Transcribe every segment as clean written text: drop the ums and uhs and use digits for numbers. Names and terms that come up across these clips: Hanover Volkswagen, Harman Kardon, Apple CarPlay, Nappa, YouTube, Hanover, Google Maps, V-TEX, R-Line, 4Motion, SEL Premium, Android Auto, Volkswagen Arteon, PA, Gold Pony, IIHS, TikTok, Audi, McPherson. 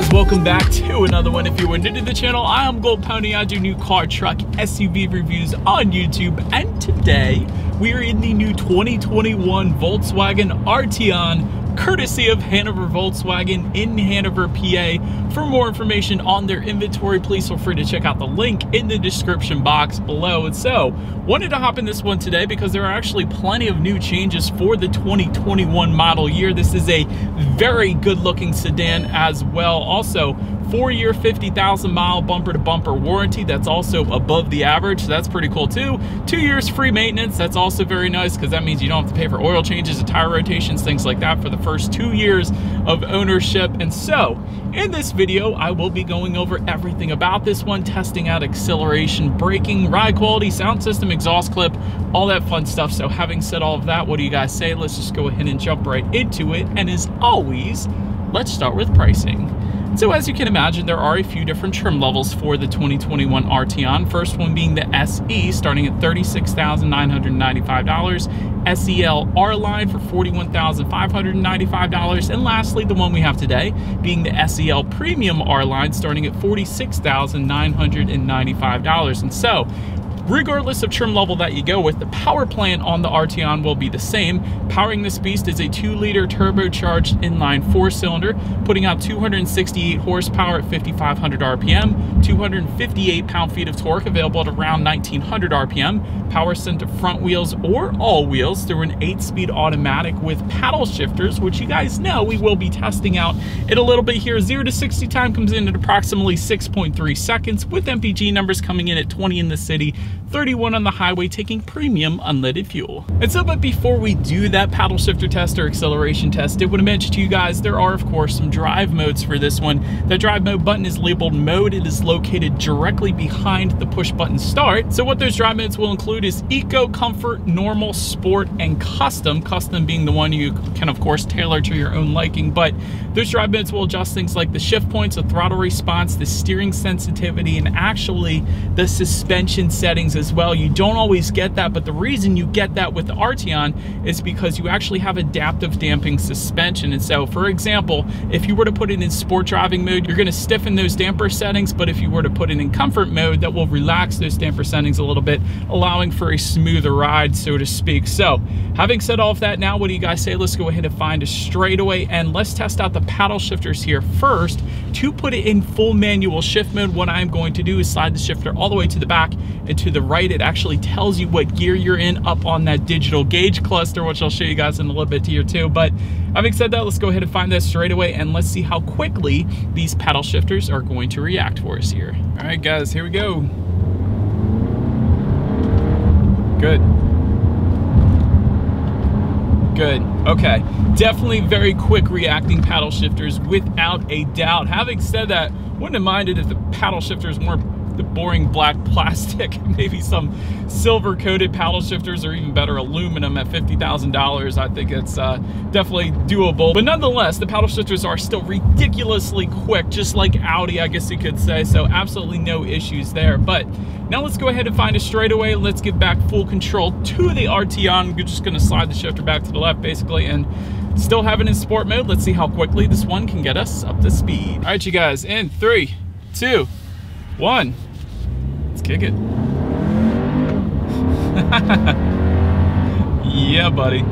guys, welcome back to another one. If you were new to the channel, I am Gold Pony. I do new car, truck, SUV reviews on YouTube, and today we are in the new 2021 Volkswagen Arteon, courtesy of Hanover Volkswagen in Hanover, PA. For more information on their inventory, please feel free to check out the link in the description box below. And so, wanted to hop in this one today because there are actually plenty of new changes for the 2021 model year. This is a very good looking sedan as well. Also, 4-year, 50,000 mile bumper to bumper warranty. That's also above the average, so that's pretty cool too. 2 years free maintenance. That's also very nice because that means you don't have to pay for oil changes and tire rotations, things like that, for the first 2 years of ownership. And so in this video, I will be going over everything about this one, testing out acceleration, braking, ride quality, sound system, exhaust clip, all that fun stuff. So having said all of that, what do you guys say? Let's just go ahead and jump right into it. And as always, let's start with pricing. So as you can imagine, there are a few different trim levels for the 2021 Arteon. First one being the SE, starting at $36,995, SEL R-Line for $41,595, and lastly, the one we have today being the SEL Premium R-Line, starting at $46,995. And so, regardless of trim level that you go with, the power plant on the Arteon will be the same. Powering this beast is a 2-liter turbocharged inline 4-cylinder, putting out 268 horsepower at 5,500 RPM, 258 pound-feet of torque available at around 1,900 RPM, power sent to front wheels or all wheels through an 8-speed automatic with paddle shifters, which you guys know we will be testing out in a little bit here. 0 to 60 time comes in at approximately 6.3 seconds, with MPG numbers coming in at 20 in the city, 31 on the highway, taking premium unleaded fuel. And so, but before we do that paddle shifter test or acceleration test, I want to mention to you guys, there are of course some drive modes for this one. The drive mode button is labeled mode. It is located directly behind the push button start. So what those drive modes will include is eco, comfort, normal, sport, and custom. Custom being the one you can of course tailor to your own liking, but those drive modes will adjust things like the shift points, the throttle response, the steering sensitivity, and actually the suspension settings as well. You don't always get that, but the reason you get that with the Arteon is because you actually have adaptive damping suspension. And so, for example, if you were to put it in sport driving mode, you're going to stiffen those damper settings, but if you were to put it in comfort mode, that will relax those damper settings a little bit, allowing for a smoother ride, so to speak. So, having said all of that, now what do you guys say? Let's go ahead and find a straightaway, and let's test out the paddle shifters here first. To put it in full manual shift mode, what I'm going to do is slide the shifter all the way to the back and to the right. It actually tells you what gear you're in up on that digital gauge cluster, which I'll show you guys in a little bit here too. But having said that, let's go ahead and find that straight away, and let's see how quickly these paddle shifters are going to react for us here. All right guys, here we go. Good. Good. Okay. Definitely very quick reacting paddle shifters, without a doubt. Having said that, wouldn't have minded if the paddle shifters weren't the boring black plastic, maybe some silver coated paddle shifters, or even better, aluminum at $50,000. I think it's definitely doable. But nonetheless, the paddle shifters are still ridiculously quick, just like Audi, I guess you could say. So absolutely no issues there. But now let's go ahead and find a straightaway. Let's give back full control to the Arteon. You're just gonna slide the shifter back to the left basically, and still have it in sport mode. Let's see how quickly this one can get us up to speed. All right, you guys, in 3, 2, 1. Let's kick it. Yeah, buddy.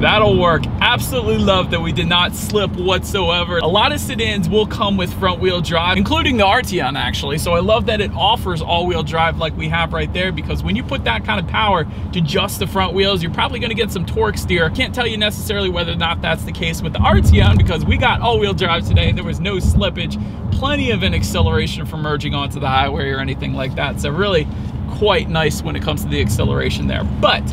That'll work. Absolutely love that we did not slip whatsoever. A lot of sedans will come with front wheel drive, including the Arteon actually. So I love that it offers all wheel drive like we have right there, because when you put that kind of power to just the front wheels, you're probably gonna get some torque steer. Can't tell you necessarily whether or not that's the case with the Arteon, because we got all wheel drive today and there was no slippage, plenty of an acceleration from merging onto the highway or anything like that. So really quite nice when it comes to the acceleration there. But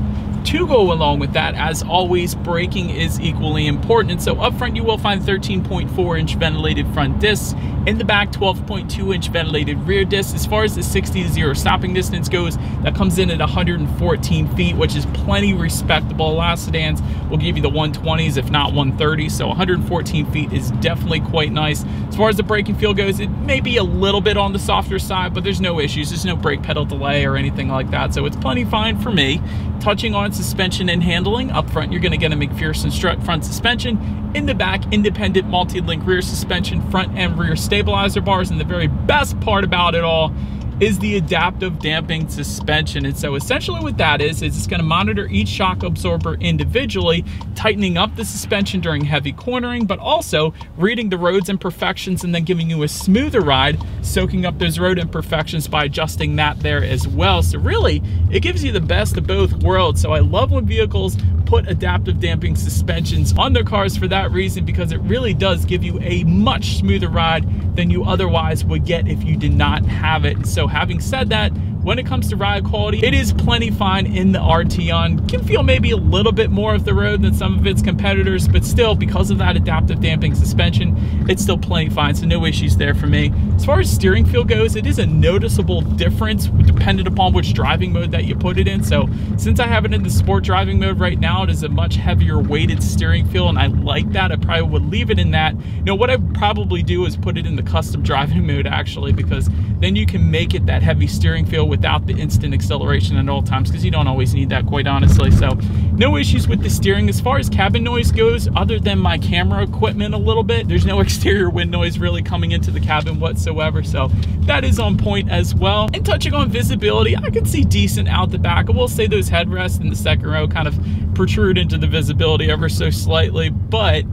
to go along with that, as always, braking is equally important. And so up front, you will find 13.4-inch ventilated front discs. In the back, 12.2-inch ventilated rear discs. As far as the 60-0 stopping distance goes, that comes in at 114 feet, which is plenty respectable. A lot of sedans will give you the 120s, if not 130s. So 114 feet is definitely quite nice. As far as the braking feel goes, it may be a little bit on the softer side, but there's no issues. There's no brake pedal delay or anything like that. So it's plenty fine for me. Touching on suspension and handling. Up front, you're going to get a McPherson strut front suspension. In the back, independent multi-link rear suspension, front and rear stabilizer bars. And the very best part about it all is the adaptive damping suspension. And so essentially what that is it's going to monitor each shock absorber individually, tightening up the suspension during heavy cornering, but also reading the road's imperfections and then giving you a smoother ride, soaking up those road imperfections by adjusting that there as well. So really, it gives you the best of both worlds. So I love when vehicles put adaptive damping suspensions on their cars for that reason, because it really does give you a much smoother ride than you otherwise would get if you did not have it. So having said that, when it comes to ride quality, it is plenty fine in the Arteon. Can feel maybe a little bit more of the road than some of its competitors, but still, because of that adaptive damping suspension, it's still plenty fine, so no issues there for me. As far as steering feel goes, it is a noticeable difference dependent upon which driving mode that you put it in. So since I have it in the sport driving mode right now, it is a much heavier weighted steering feel, and I like that. I probably would leave it in that. You know, what I probably do is put it in the custom driving mode, actually, because then you can make it that heavy steering feel without the instant acceleration at all times, because you don't always need that, quite honestly. So no issues with the steering. As far as cabin noise goes, other than my camera equipment a little bit, there's no exterior wind noise really coming into the cabin whatsoever, so that is on point as well. And touching on visibility, I can see decent out the back. I will say those headrests in the second row kind of protrude into the visibility ever so slightly, but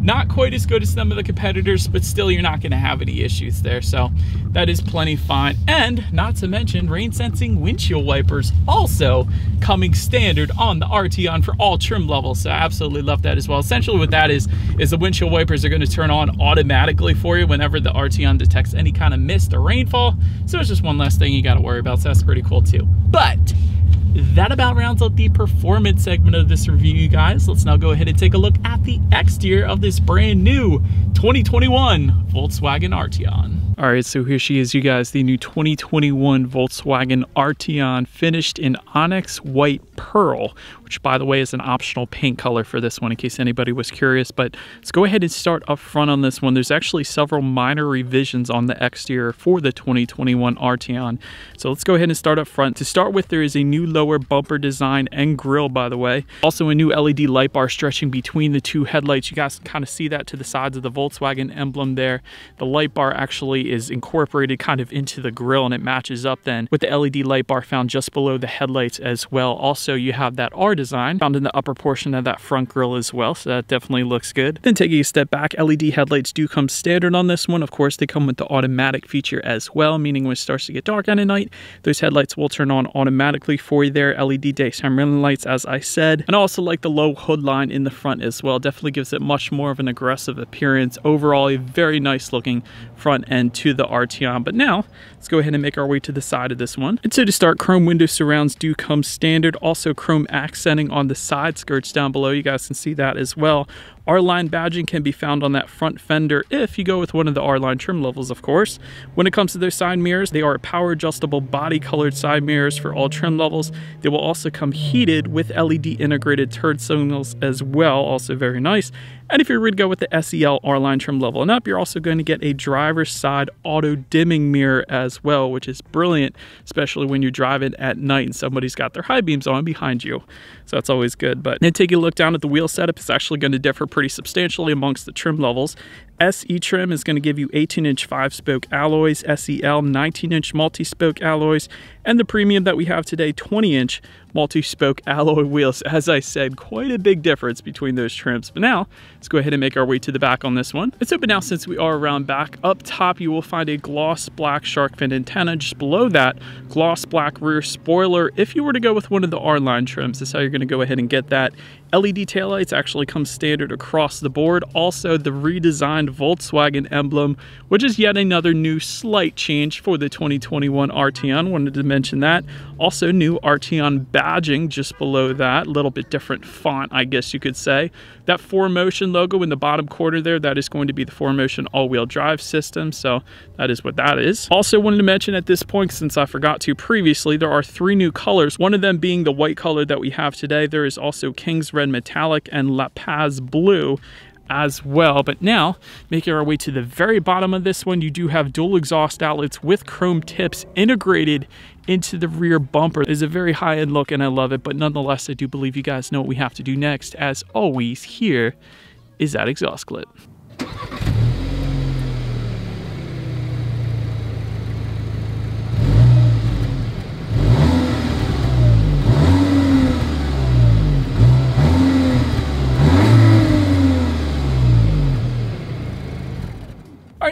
not quite as good as some of the competitors, but still you're not gonna have any issues there. So that is plenty fine. And not to mention, rain sensing windshield wipers also coming standard on the Arteon for all trim levels. So I absolutely love that as well. Essentially what that is the windshield wipers are gonna turn on automatically for you whenever the Arteon detects any kind of mist or rainfall. So it's just one less thing you gotta worry about. So that's pretty cool too. But that about rounds out the performance segment of this review, you guys. Let's now go ahead and take a look at the exterior of this brand new 2021 Volkswagen Arteon. All right, so here she is, you guys, the new 2021 Volkswagen Arteon, finished in onyx white pearl, which, by the way, is an optional paint color for this one in case anybody was curious. But let's go ahead and start up front on this one. There's actually several minor revisions on the exterior for the 2021 Arteon. So let's go ahead and start up front. To start with, there is a new lower bumper design and grille, by the way. Also a new LED light bar stretching between the two headlights. You guys can kind of see that to the sides of the Volkswagen emblem there. The light bar actually is incorporated kind of into the grille, and it matches up then with the LED light bar found just below the headlights as well. Also, you have that R design found in the upper portion of that front grille as well, so that definitely looks good. Then taking a step back, LED headlights do come standard on this one. Of course, they come with the automatic feature as well, meaning when it starts to get dark at night, those headlights will turn on automatically for you there. LED daytime running lights, as I said, and I also like the low hood line in the front as well. Definitely gives it much more of an aggressive appearance. Overall, a very nice looking front end to the Arteon. But now let's go ahead and make our way to the side of this one. And so to start, chrome window surrounds do come standard. Also chrome accenting on the side skirts down below. You guys can see that as well. R-Line badging can be found on that front fender if you go with one of the R-Line trim levels, of course. When it comes to their side mirrors, they are power adjustable body colored side mirrors for all trim levels. They will also come heated with LED integrated turn signals as well, also very nice. And if you're going to go with the SEL R-Line trim level and up, you're also going to get a driver's side auto dimming mirror as well, which is brilliant, especially when you're driving at night and somebody's got their high beams on behind you. So that's always good. But then taking a look down at the wheel setup, it's actually going to differ pretty substantially amongst the trim levels. SE trim is going to give you 18-inch 5-spoke alloys, SEL 19-inch multi-spoke alloys, and the premium that we have today, 20-inch multi-spoke alloy wheels. As I said, quite a big difference between those trims. But now let's go ahead and make our way to the back on this one. Let's open now, since we are around back. Up top, you will find a gloss black shark fin antenna. Just below that, gloss black rear spoiler. If you were to go with one of the R-Line trims, that's how you're going to go ahead and get that. LED taillights actually come standard across the board. Also, the redesigned Volkswagen emblem, which is yet another new slight change for the 2021 Arteon. Wanted to mention that. Also, new Arteon badging just below that. A little bit different font, I guess you could say. That 4Motion logo in the bottom corner there, that is going to be the 4Motion all-wheel drive system. So that is what that is. Also wanted to mention at this point, since I forgot to previously, there are 3 new colors. One of them being the white color that we have today. There is also King's Red Metallic and La Paz Blue, as well. But now, making our way to the very bottom of this one, you do have dual exhaust outlets with chrome tips integrated into the rear bumper. It's a very high-end look and I love it, but nonetheless, I do believe you guys know what we have to do next. As always, here is that exhaust clip.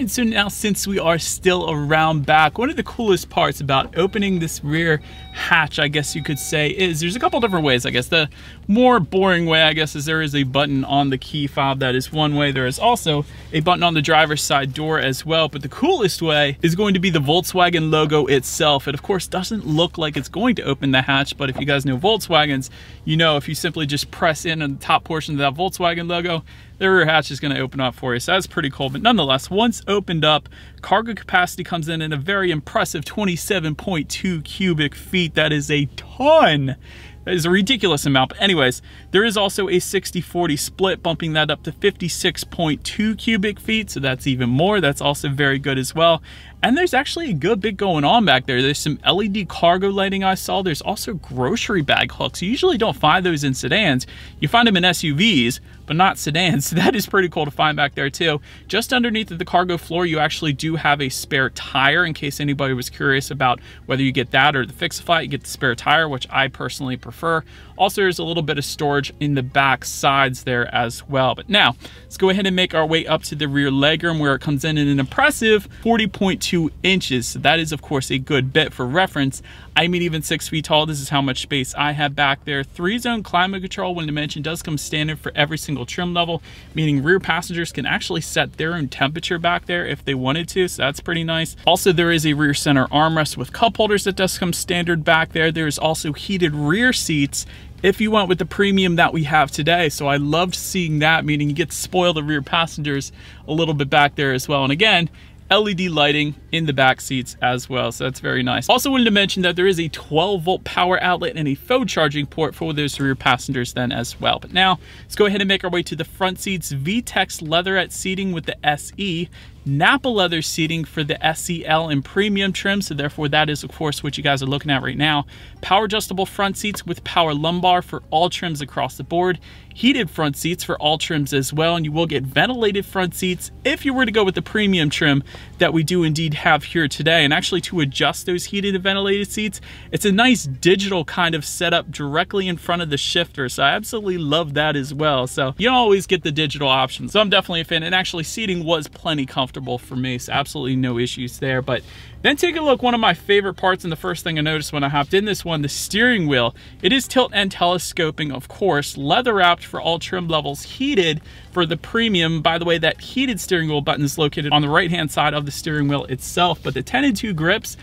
So now, since we are still around back, one of the coolest parts about opening this rear hatch, I guess you could say, is there's a couple different ways. I guess the more boring way, I guess, is there is a button on the key fob. That is one way. There is also a button on the driver's side door as well. But the coolest way is going to be the Volkswagen logo itself. It, of course, doesn't look like it's going to open the hatch. But if you guys know Volkswagens, you know if you simply just press in on the top portion of that Volkswagen logo, the rear hatch is going to open up for you. So that's pretty cool. But nonetheless, once opened up, cargo capacity comes in a very impressive 27.2 cubic feet. That is a ton. That is a ridiculous amount. But anyways, there is also a 60-40 split, bumping that up to 56.2 cubic feet. So that's even more. That's also very good as well. And there's actually a good bit going on back there. There's some LED cargo lighting I saw. There's also grocery bag hooks. You usually don't find those in sedans. You find them in SUVs, but not sedans. So that is pretty cool to find back there too. Just underneath of the cargo floor, you actually do have a spare tire in case anybody was curious about whether you get that or the Fixify. You get the spare tire, which I personally prefer. Also, there's a little bit of storage in the back sides there as well. But now, let's go ahead and make our way up to the rear legroom, where it comes in an impressive 40.2 inches. So that is, of course, a good bit. For reference, I'm an even 6 feet tall. This is how much space I have back there. 3-zone climate control, one dimension, does come standard for every single trim level, meaning rear passengers can actually set their own temperature back there if they wanted to. So that's pretty nice. Also, there is a rear center armrest with cup holders that does come standard back there. There's also heated rear seats if you went with the premium that we have today. So I loved seeing that, meaning you get to spoil the rear passengers a little bit back there as well. And again, LED lighting in the back seats as well. So that's very nice. Also wanted to mention that there is a 12-volt power outlet and a phone charging port for those rear passengers then as well. But now let's go ahead and make our way to the front seats. V-TEX leatherette seating with the SE. Nappa leather seating for the SEL and Premium trim, so therefore that is, of course, what you guys are looking at right now. Power adjustable front seats with power lumbar for all trims across the board. Heated front seats for all trims as well, and you will get ventilated front seats if you were to go with the Premium trim that we do indeed have here today. And actually, to adjust those heated and ventilated seats, it's a nice digital kind of setup directly in front of the shifter, so I absolutely love that as well. So you don't always get the digital option, so I'm definitely a fan. And actually, seating was plenty comfortable for me, so absolutely no issues there. But then take a look, one of my favorite parts, and the first thing I noticed when I hopped in this one, the steering wheel. It is tilt and telescoping, of course, leather wrapped for all trim levels, heated for the Premium. By the way, that heated steering wheel button is located on the right hand side of the steering wheel itself, but the 10 and 2 grips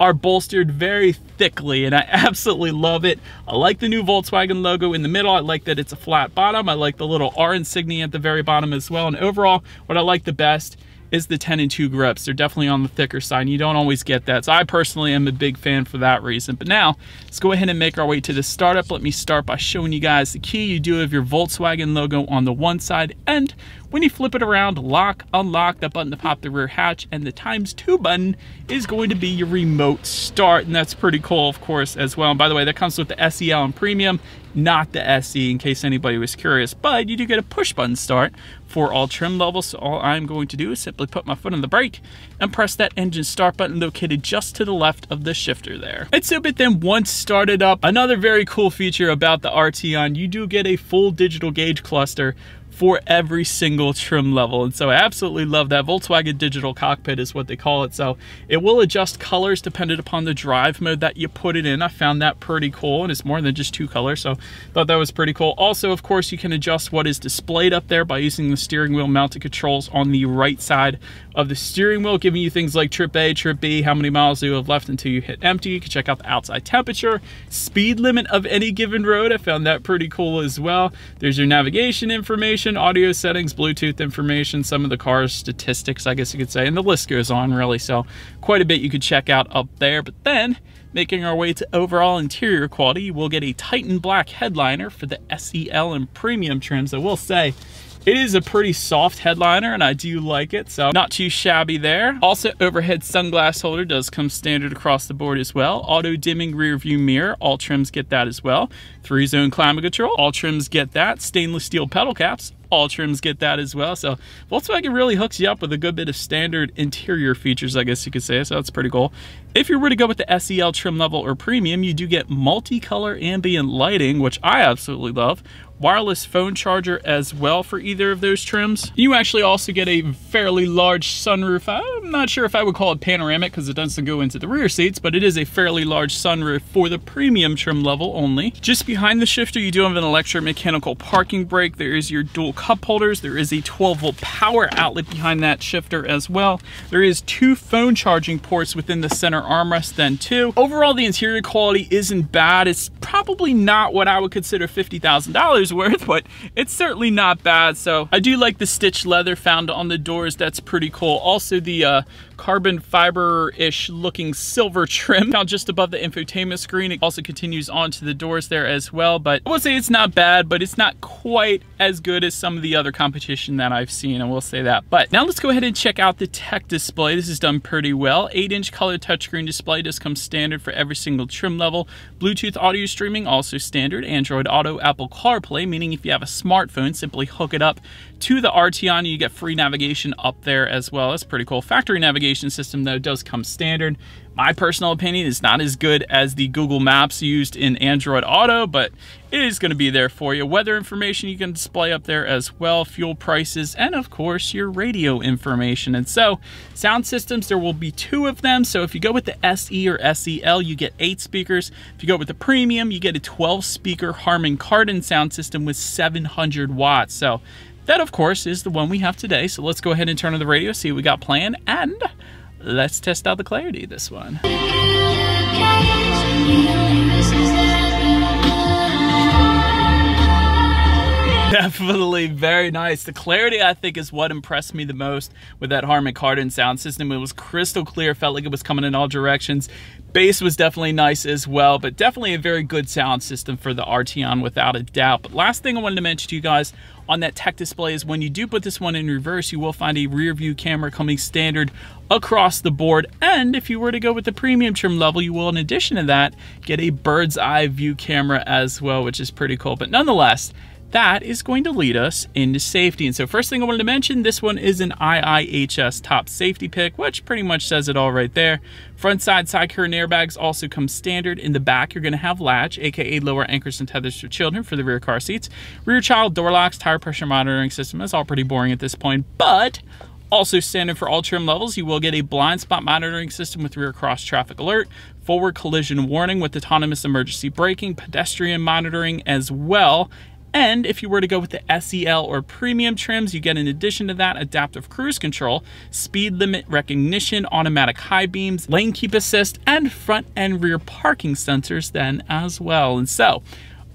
are bolstered very thickly, and I absolutely love it. I like the new Volkswagen logo in the middle. I like that it's a flat bottom. I like the little R insignia at the very bottom as well. And overall, what I like the best is the 10 and 2 grips. They're definitely on the thicker side, and you don't always get that. So I personally am a big fan for that reason. But now let's go ahead and make our way to the startup. Let me start by showing you guys the key. You do have your Volkswagen logo on the one side, and when you flip it around, lock, unlock, that button to pop the rear hatch, and the ×2 button is going to be your remote start. And that's pretty cool, of course, as well. And by the way, that comes with the SEL and Premium, not the SE, in case anybody was curious. But you do get a push button start for all trim levels. So all I'm going to do is simply put my foot on the brake and press that engine start button located just to the left of the shifter there. And so, but then once started up, another very cool feature about the Arteon, you do get a full digital gauge cluster for every single trim level. And so I absolutely love that. Volkswagen digital cockpit is what they call it. So it will adjust colors dependent upon the drive mode that you put it in. I found that pretty cool, and it's more than just two colors, so thought that was pretty cool. Also, of course, you can adjust what is displayed up there by using the steering wheel mounted controls on the right side of the steering wheel, giving you things like trip A, trip B, how many miles you have left until you hit empty. You can check out the outside temperature, speed limit of any given road. I found that pretty cool as well. There's your navigation information, audio settings, Bluetooth information, some of the car's statistics, I guess you could say, and the list goes on, really. So quite a bit you could check out up there. But then making our way to overall interior quality, you will get a Titan black headliner for the SEL and Premium trims. I will say It is a pretty soft headliner and I do like it, so not too shabby there. Also, overhead sunglass holder does come standard across the board as well. Auto dimming rear view mirror, all trims get that as well. 3-zone climate control, all trims get that. Stainless steel pedal caps, all trims get that as well. So Volkswagen really hooks you up with a good bit of standard interior features, I guess you could say, so that's pretty cool. If you were to go with the SEL trim level or premium, you do get multicolor ambient lighting, which I absolutely love. Wireless phone charger as well for either of those trims. You actually also get a fairly large sunroof. I'm not sure if I would call it panoramic because it doesn't go into the rear seats, but it is a fairly large sunroof for the premium trim level only. Just behind the shifter, you do have an electromechanical parking brake. There is your dual cup holders. There is a 12-volt power outlet behind that shifter as well. There is 2 phone charging ports within the center armrest then too. Overall, the interior quality isn't bad. It's probably not what I would consider $50,000 worth, but it's certainly not bad. So I do like the stitched leather found on the doors. That's pretty cool. Also the carbon fiber-ish looking silver trim found just above the infotainment screen. It also continues onto the doors there as well, but I will say it's not bad, but it's not quite as good as some of the other competition that I've seen, I will say that. But now let's go ahead and check out the tech display. This is done pretty well. 8-inch color touchscreen display does come standard for every single trim level. Bluetooth audio streaming also standard. Android Auto, Apple CarPlay, meaning if you have a smartphone, simply hook it up to the Arteon and you get free navigation up there as well. That's pretty cool. Factory navigation system, though, does come standard. My personal opinion is not as good as the Google Maps used in Android Auto, but it is going to be there for you. Weather information you can display up there as well, fuel prices, and of course your radio information. And so sound systems, there will be 2 of them. So if you go with the SE or SEL, you get 8 speakers. If you go with the premium, you get a 12-speaker Harman Kardon sound system with 700 watts. So that, of course, is the one we have today. So let's go ahead and turn on the radio, see what we got playing, and let's test out the clarity of this one. Definitely very nice. The clarity, I think, is what impressed me the most with that Harman Kardon sound system. It was crystal clear, felt like it was coming in all directions. Bass was definitely nice as well, but definitely a very good sound system for the Arteon without a doubt. But last thing I wanted to mention to you guys on that tech display is when you do put this one in reverse, you will find a rear view camera coming standard across the board. And if you were to go with the premium trim level, you will, in addition to that, get a bird's eye view camera as well, which is pretty cool. But nonetheless, that is going to lead us into safety. And so first thing I wanted to mention, this one is an IIHS top safety pick, which pretty much says it all right there. Front side curtain airbags also come standard. In the back, you're gonna have latch, AKA lower anchors and tethers for children for the rear car seats. Rear child door locks, tire pressure monitoring system. That's all pretty boring at this point, but also standard for all trim levels. You will get a blind spot monitoring system with rear cross traffic alert, forward collision warning with autonomous emergency braking, pedestrian monitoring as well. And if you were to go with the SEL or premium trims, you get, in addition to that, adaptive cruise control, speed limit recognition, automatic high beams, lane keep assist, and front and rear parking sensors then as well. And so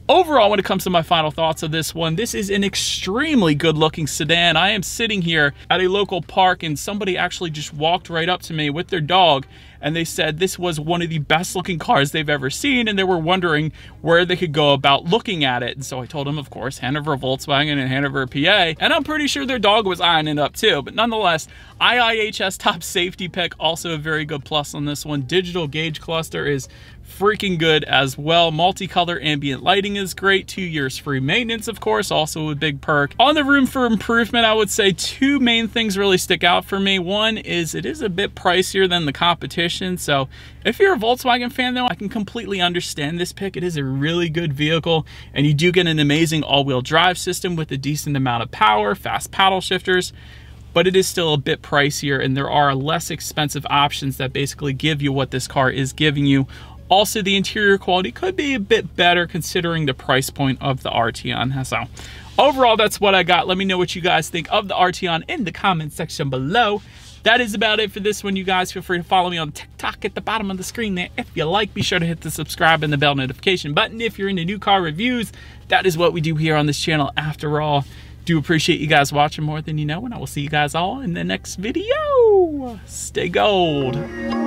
overall, when it comes to my final thoughts of this one, this is an extremely good looking sedan. I am sitting here at a local park and somebody actually just walked right up to me with their dog and they said this was one of the best looking cars they've ever seen and they were wondering where they could go about looking at it. And so I told them, of course, Hanover Volkswagen and Hanover, PA, and I'm pretty sure their dog was eyeing it up too. But nonetheless, IIHS top safety pick, also a very good plus on this one. Digital gauge cluster is freaking good as well. Multicolor ambient lighting is great. 2 years free maintenance, of course, also a big perk. On the room for improvement, I would say 2 main things really stick out for me. One is it is a bit pricier than the competition. So if you're a Volkswagen fan, though, I can completely understand this pick. It is a really good vehicle and you do get an amazing all-wheel drive system with a decent amount of power, fast paddle shifters, but it is still a bit pricier and there are less expensive options that basically give you what this car is giving you. Also, the interior quality could be a bit better considering the price point of the Arteon. So overall, that's what I got. Let me know what you guys think of the Arteon in the comment section below. That is about it for this one, you guys. Feel free to follow me on TikTok at the bottom of the screen there. If you like, be sure to hit the subscribe and the bell notification button. If you're into new car reviews, that is what we do here on this channel after all. Do appreciate you guys watching more than you know, and I will see you guys all in the next video. Stay gold.